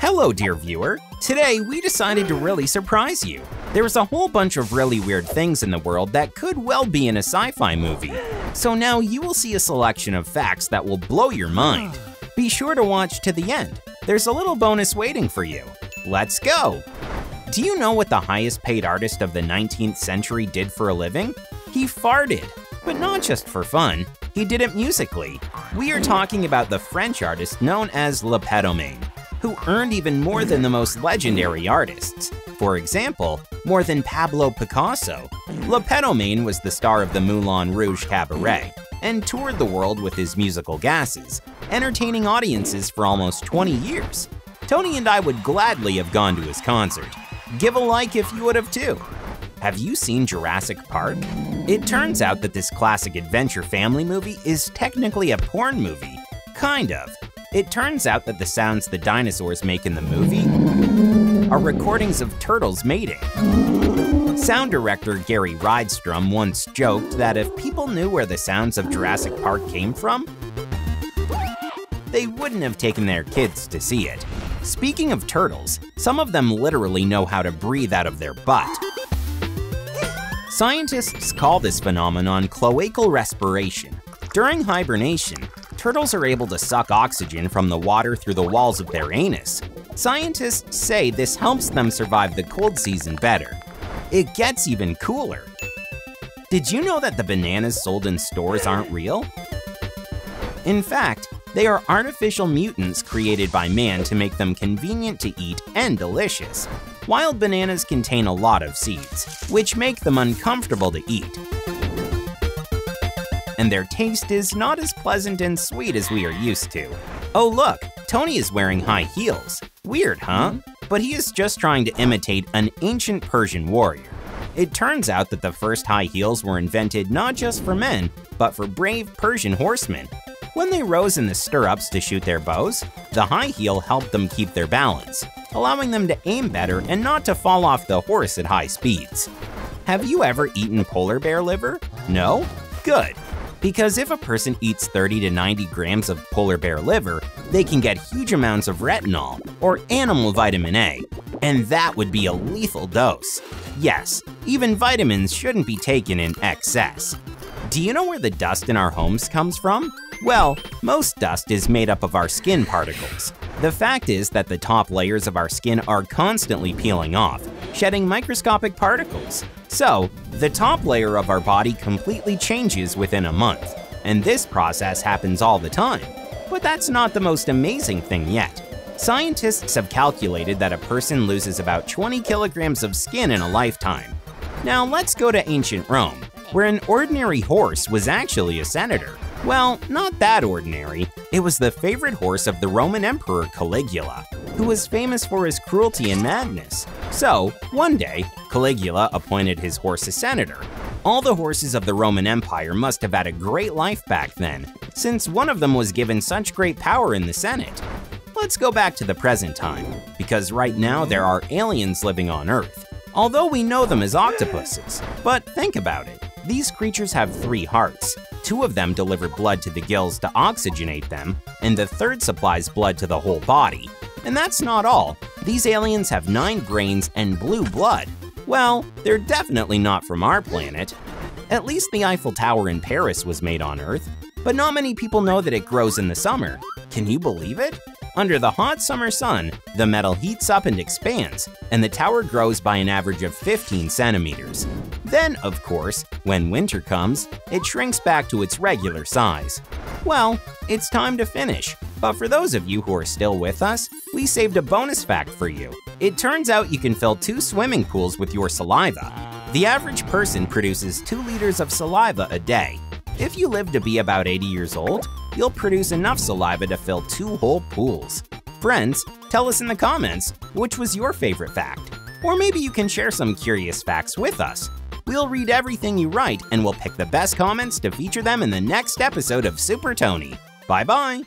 Hello, dear viewer. Today, we decided to really surprise you. There's a whole bunch of really weird things in the world that could well be in a sci-fi movie. So now you will see a selection of facts that will blow your mind. Be sure to watch to the end. There's a little bonus waiting for you. Let's go! Do you know what the highest paid artist of the 19th century did for a living? He farted, but not just for fun. He did it musically. We are talking about the French artist known as Le Pétomane, who earned even more than the most legendary artists. For example, more than Pablo Picasso. Le Pétomane was the star of the Moulin Rouge cabaret and toured the world with his musical gases, entertaining audiences for almost 20 years. Tony and I would gladly have gone to his concert. Give a like if you would have too. Have you seen Jurassic Park? It turns out that this classic adventure family movie is technically a porn movie, kind of. It turns out that the sounds the dinosaurs make in the movie are recordings of turtles mating. Sound director Gary Rydstrom once joked that if people knew where the sounds of Jurassic Park came from, they wouldn't have taken their kids to see it. Speaking of turtles, some of them literally know how to breathe out of their butt. Scientists call this phenomenon cloacal respiration. During hibernation, turtles are able to suck oxygen from the water through the walls of their anus. Scientists say this helps them survive the cold season better. It gets even cooler. Did you know that the bananas sold in stores aren't real? In fact, they are artificial mutants created by man to make them convenient to eat and delicious. Wild bananas contain a lot of seeds, which make them uncomfortable to eat. And their taste is not as pleasant and sweet as we are used to. Oh look, Tony is wearing high heels. Weird, huh? But he is just trying to imitate an ancient Persian warrior. It turns out that the first high heels were invented not just for men, but for brave Persian horsemen. When they rose in the stirrups to shoot their bows, the high heel helped them keep their balance, allowing them to aim better and not to fall off the horse at high speeds. Have you ever eaten polar bear liver? No? Good. Because if a person eats 30 to 90 grams of polar bear liver, they can get huge amounts of retinol, or animal vitamin A, and that would be a lethal dose. Yes, even vitamins shouldn't be taken in excess. Do you know where the dust in our homes comes from? Well, most dust is made up of our skin particles. The fact is that the top layers of our skin are constantly peeling off, shedding microscopic particles. So, the top layer of our body completely changes within a month, and this process happens all the time. But that's not the most amazing thing yet. Scientists have calculated that a person loses about 20 kilograms of skin in a lifetime. Now let's go to ancient Rome, where an ordinary horse was actually a senator. Well, not that ordinary. It was the favorite horse of the Roman Emperor Caligula, who was famous for his cruelty and madness. So, one day, Caligula appointed his horse a senator. All the horses of the Roman Empire must have had a great life back then, since one of them was given such great power in the Senate. Let's go back to the present time, because right now there are aliens living on Earth, although we know them as octopuses. But think about it. These creatures have three hearts. Two of them deliver blood to the gills to oxygenate them, and the third supplies blood to the whole body. And that's not all. These aliens have 9 brains and blue blood. Well, they're definitely not from our planet. At least the Eiffel Tower in Paris was made on Earth, but not many people know that it grows in the summer. Can you believe it? Under the hot summer sun, the metal heats up and expands, and the tower grows by an average of 15 centimeters. Then, of course, when winter comes, it shrinks back to its regular size. Well, it's time to finish, but for those of you who are still with us, we saved a bonus fact for you. It turns out you can fill 2 swimming pools with your saliva. The average person produces 2 liters of saliva a day. If you live to be about 80 years old, you'll produce enough saliva to fill 2 whole pools. Friends, tell us in the comments, which was your favorite fact? Or maybe you can share some curious facts with us. We'll read everything you write and we'll pick the best comments to feature them in the next episode of Super Tony. Bye-bye!